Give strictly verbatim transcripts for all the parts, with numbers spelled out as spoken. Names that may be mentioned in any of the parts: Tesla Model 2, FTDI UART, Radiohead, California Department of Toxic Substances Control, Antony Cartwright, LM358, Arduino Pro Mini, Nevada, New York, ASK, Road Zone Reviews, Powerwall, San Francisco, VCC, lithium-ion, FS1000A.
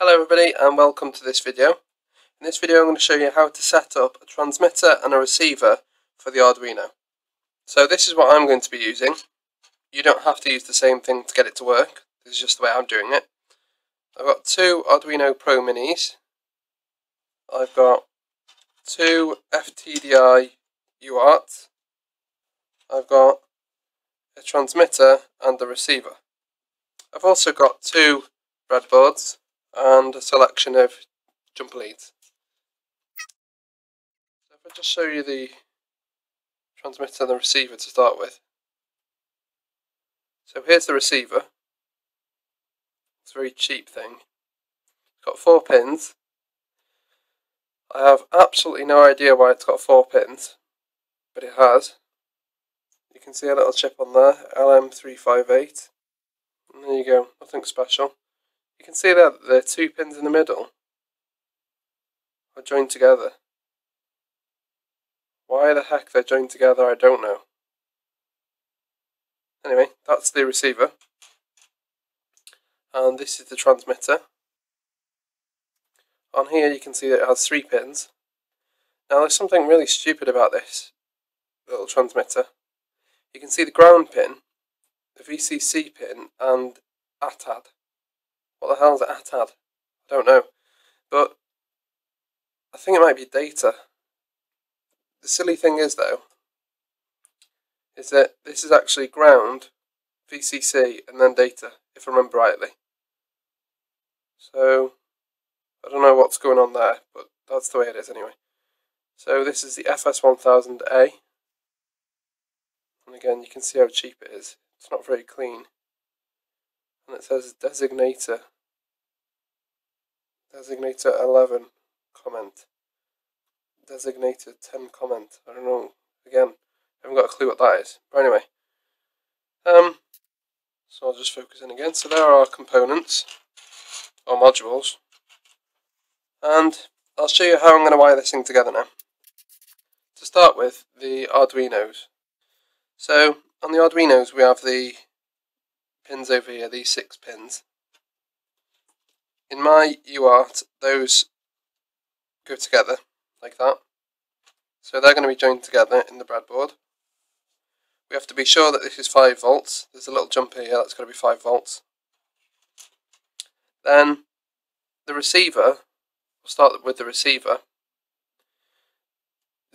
Hello everybody and welcome to this video. In this video I'm going to show you how to set up a transmitter and a receiver for the Arduino. So this is what I'm going to be using. You don't have to use the same thing to get it to work, this is just the way I'm doing it. I've got two Arduino Pro Minis. I've got two F T D I U A R T. I've got a transmitter and a receiver. I've also got two breadboards and a selection of jumper leads. So if I just show you the transmitter and the receiver to start with. So here's the receiver. It's a very cheap thing. It's got four pins. I have absolutely no idea why it's got four pins, but it has. You can see a little chip on there, L M three five eight. And there you go, nothing special. You can see that the two pins in the middle are joined together. Why the heck they're joined together, I don't know. Anyway, that's the receiver. And this is the transmitter. On here you can see that it has three pins. Now there's something really stupid about this little transmitter. You can see the ground pin, the V C C pin, and A T A D. What the hell is A T A D? I don't know, but I think it might be data. The silly thing is though, is that this is actually ground, V C C, and then data, if I remember rightly. So I don't know what's going on there, but that's the way it is anyway. So this is the F S one thousand A, and again you can see how cheap it is. It's not very clean, and it says designator. Designator eleven comment. Designator ten comment. I don't know. Again, I haven't got a clue what that is. But anyway. Um so I'll just focus in again. So there are our components or modules. And I'll show you how I'm gonna wire this thing together now. To start with, the Arduinos. So on the Arduinos we have the pins over here, these six pins. In my U A R T, those go together like that. So they're going to be joined together in the breadboard. We have to be sure that this is five volts. There's a little jumper here that's going to be five volts. Then the receiver, we'll start with the receiver.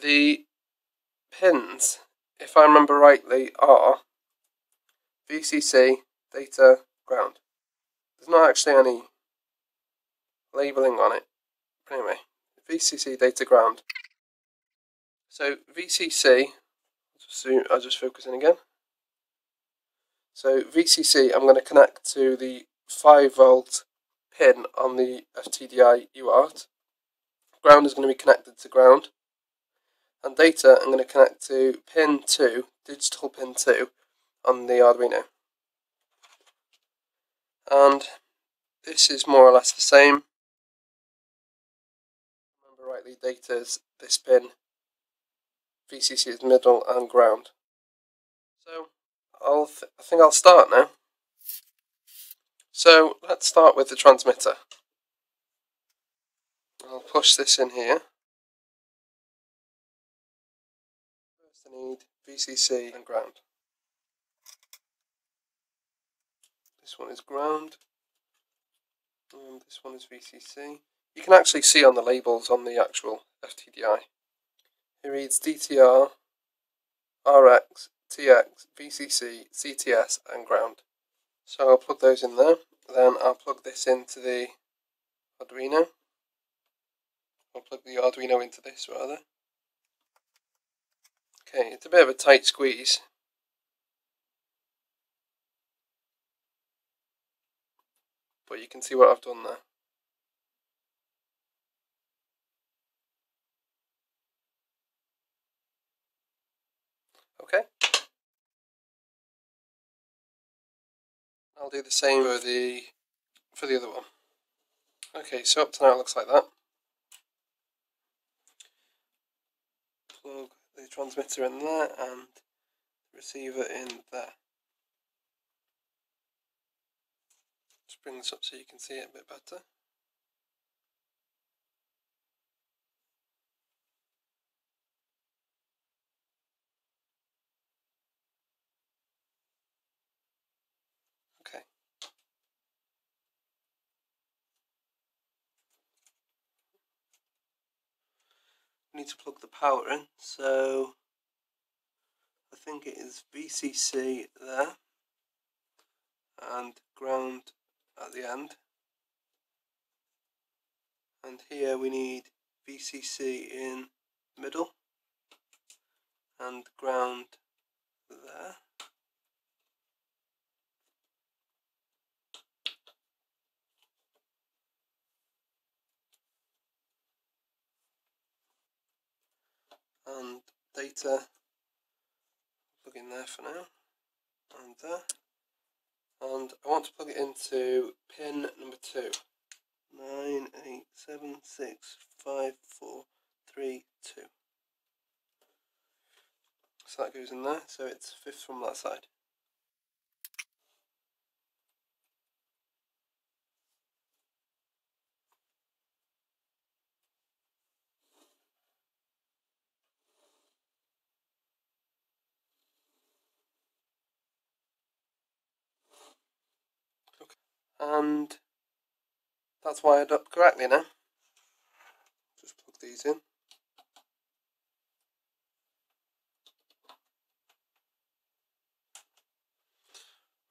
The pins, if I remember rightly, are V C C, data, ground. There's not actually any labelling on it. But anyway, V C C, data, ground. So V C C, just zoom, I'll just focus in again. So V C C, I'm going to connect to the five volt pin on the F T D I U A R T. Ground is going to be connected to ground. And data, I'm going to connect to pin two, digital pin two, on the Arduino. And this is more or less the same. Remember rightly, data is this pin, V C C is middle, and ground. So I'll th I think I'll start now. So let's start with the transmitter. I'll push this in here. First I need V C C and ground. This one is ground, and this one is V C C. You can actually see on the labels on the actual F T D I. It reads D T R, R X, T X, V C C, C T S, and ground. So I'll plug those in there. Then I'll plug this into the Arduino. I'll plug the Arduino into this rather. Okay, it's a bit of a tight squeeze. But you can see what I've done there. Okay. I'll do the same for the for the other one. Okay, so up to now it looks like that. Plug the transmitter in there and the receiver in there. Bring this up so you can see it a bit better. need to plug the power in, so I think it is V C C there and ground at the end, and here we need V C C in the middle and ground there. And data, plug in there for now, and there. And I want to plug it into pin number two, nine eight seven six five four three two. So that goes in there. So it's fifth from that side. And that's wired up correctly now. Just plug these in.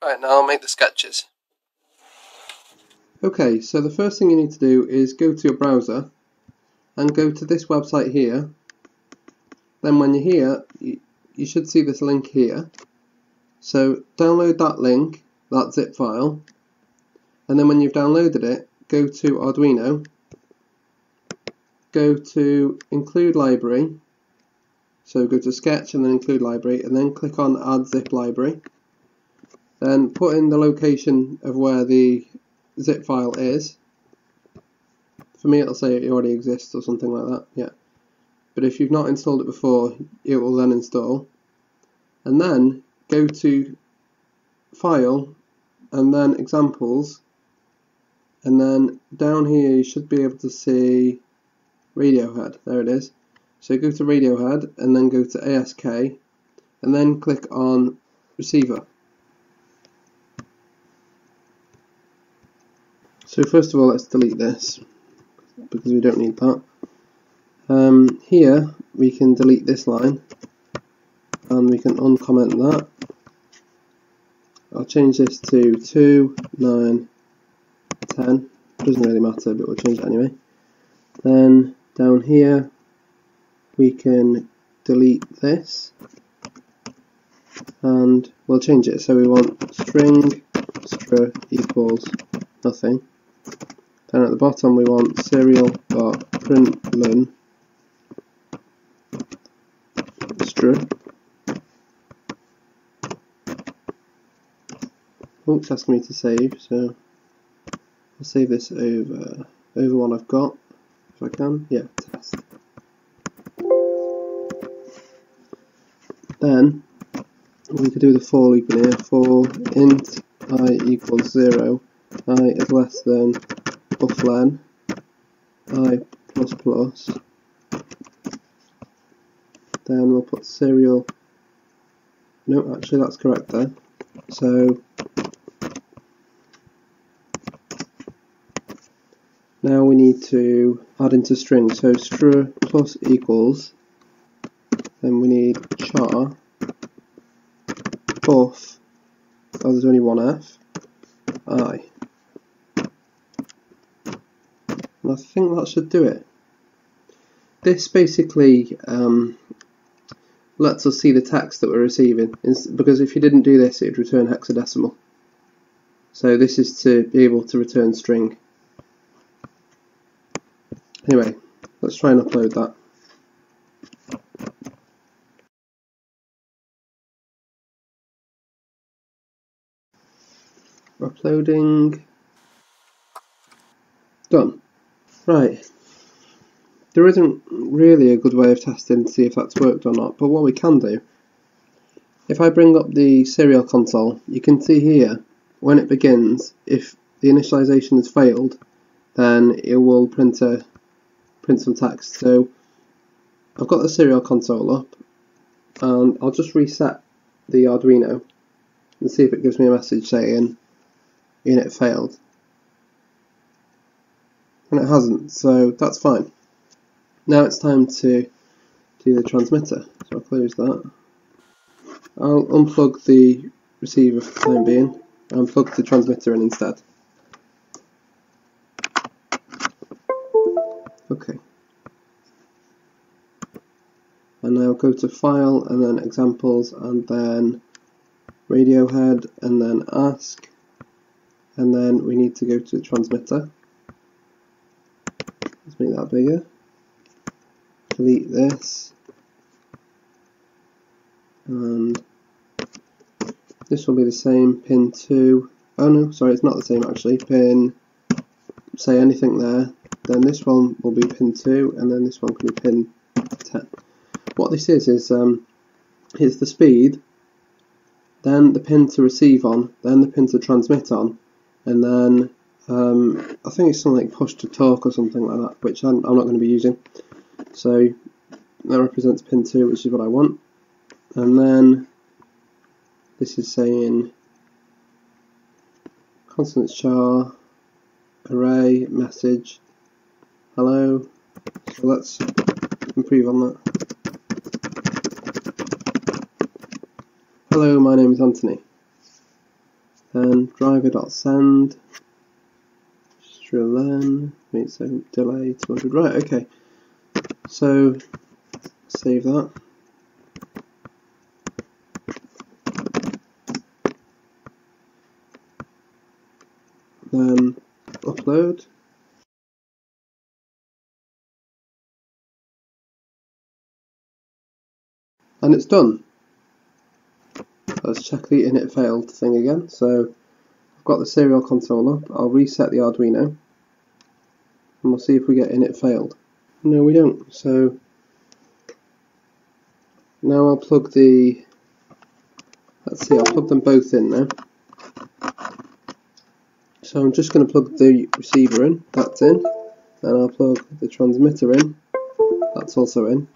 Right, now I'll make the sketches. Okay, so the first thing you need to do is go to your browser and go to this website here. Then when you're here, you, you should see this link here. So download that link, that zip file. And then when you've downloaded it, go to Arduino, go to Include Library, so go to Sketch and then Include Library, and then click on Add Zip Library. Then put in the location of where the zip file is. For me it'll say it already exists or something like that, yeah. But if you've not installed it before, it will then install. And then go to File, and then Examples. And then down here you should be able to see Radiohead, there it is. So go to Radiohead and then go to A S K and then click on Receiver. So first of all let's delete this because we don't need that. Um, here we can delete this line and we can uncomment that. I'll change this to two, nine, ten, doesn't really matter but we'll change it anyway. Then down here we can delete this and we'll change it, so we want string str equals nothing. Then at the bottom we want serial dot println str. Oh, it's asking me to save, so I'll save this over over one I've got, if I can. Yeah, test. Then we could do the for loop in here. For int I equals zero, I is less than buff len I plus plus. Then we'll put serial. No, actually that's correct there. So now we need to add into string, so str plus equals, then we need char buff, oh there's only one f, I. And I think that should do it. This basically um, lets us see the text that we're receiving, because if you didn't do this it would return hexadecimal. So this is to be able to return string. Anyway, let's try and upload that. Uploading. Done. Right. There isn't really a good way of testing to see if that's worked or not, but what we can do, if I bring up the serial console, you can see here, when it begins, if the initialization has failed, then it will print a print some text. So I've got the serial console up and I'll just reset the Arduino and see if it gives me a message saying unit failed, and it hasn't, so that's fine. Now it's time to to the transmitter, so I'll close that. I'll unplug the receiver for the time being and plug the transmitter in instead. Okay. And now go to File and then Examples and then Radiohead and then Ask, and then we need to go to the transmitter. Let's make that bigger. Delete this, and this will be the same pin two. Oh no, sorry, it's not the same actually. Pin, say anything there. Then this one will be pin two, and then this one can be pin ten. What this is is um, is the speed, then the pin to receive on, then the pin to transmit on, and then um, I think it's something like push to talk or something like that, which I'm, I'm not going to be using. So that represents pin two, which is what I want, and then this is saying constant char array message hello. So let's improve on that. Hello, my name is Anthony. Then driver.send, strlen, meet so delay two hundred. Right, okay. So save that. Then upload. And it's done. Let's check the init failed thing again. So I've got the serial console up. I'll reset the Arduino and we'll see if we get init failed. No, we don't. So now I'll plug the, let's see, I'll plug them both in now. So I'm just going to plug the receiver in, that's in, and I'll plug the transmitter in, that's also in.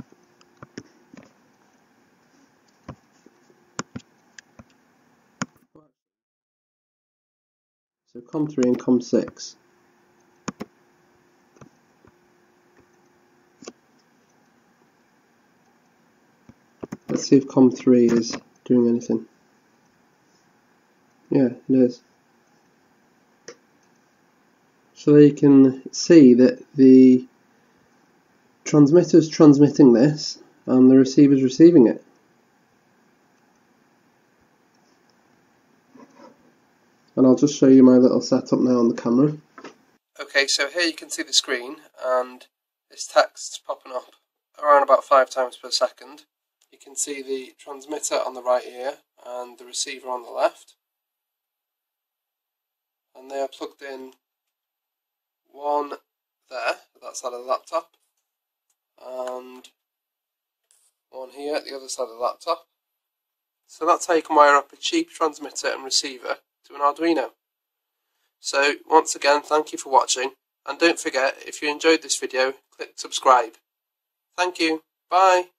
So COM three and COM six. Let's see if COM three is doing anything. Yeah, it is. So you can see that the transmitter is transmitting this and the receiver is receiving it. And I'll just show you my little setup now on the camera. Okay, so here you can see the screen and this text's popping up around about five times per second. You can see the transmitter on the right here and the receiver on the left, and they are plugged in, one there, that side of the laptop, and one here at the other side of the laptop. So that's how you can wire up a cheap transmitter and receiver to an Arduino. So once again, thank you for watching, and don't forget, if you enjoyed this video, click subscribe. Thank you, bye!